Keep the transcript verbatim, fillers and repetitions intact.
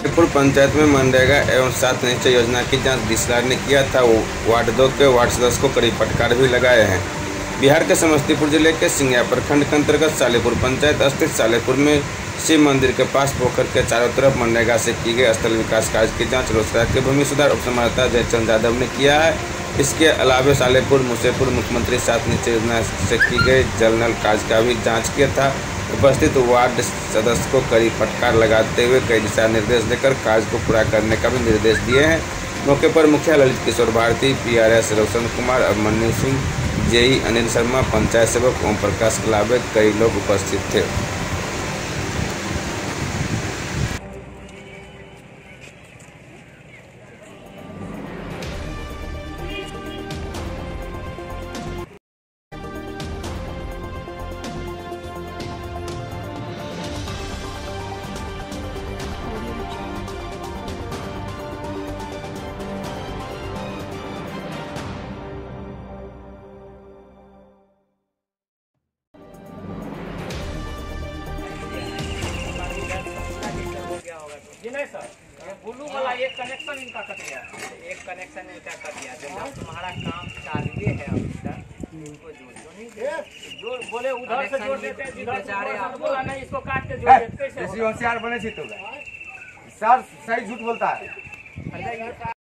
समस्तीपुर पंचायत में मनरेगा एवं सात निश्चय योजना की जांच डीसीएलआर ने किया था। वार्ड दो के वार्ड सदस्य को कड़ी फटकार भी लगाए हैं। बिहार के समस्तीपुर जिले के सिंग्याप्रखंड के अंतर्गत सालेपुर पंचायत स्थित सालेपुर में शिव मंदिर के पास पोखर के चारों तरफ मनरेगा से की गई स्थल विकास कार्य की जांच रोसड़ा के भूमि सुधार उप संवाददाता जय चंद्र यादव ने किया है। इसके अलावा सालेपुर मूसेपुर मुख्यमंत्री सात निश्चय योजना से की गई जल नल कार्य का भी जाँच किया था। उपस्थित वार्ड सदस्य को कड़ी फटकार लगाते हुए कई दिशा निर्देश देकर कार्य को पूरा करने का भी निर्देश दिए हैं। मौके पर मुखिया ललित किशोर भारती, पीआरएस रोशन कुमार, अभिमन्यु सिंह, जेई, अनिल शर्मा, पंचायत सेवक ओम प्रकाश के अलावा कई लोग उपस्थित थे। जिन्हें सर ब्लू वाला एक कनेक्शन इनका कट गया, एक कनेक्शन इनका कट गया। जब तुम्हारा काम चालू है अभी तक इनको जोड़ दो, नहीं जोड़ बोले उधर से जोड़ देते हैं, जिधर बेचारे आप बोला नहीं इसको काट के जोड़ देते हैं। कैसे होशियार बने चित्तौड़ सर, सही झूठ बोलता है।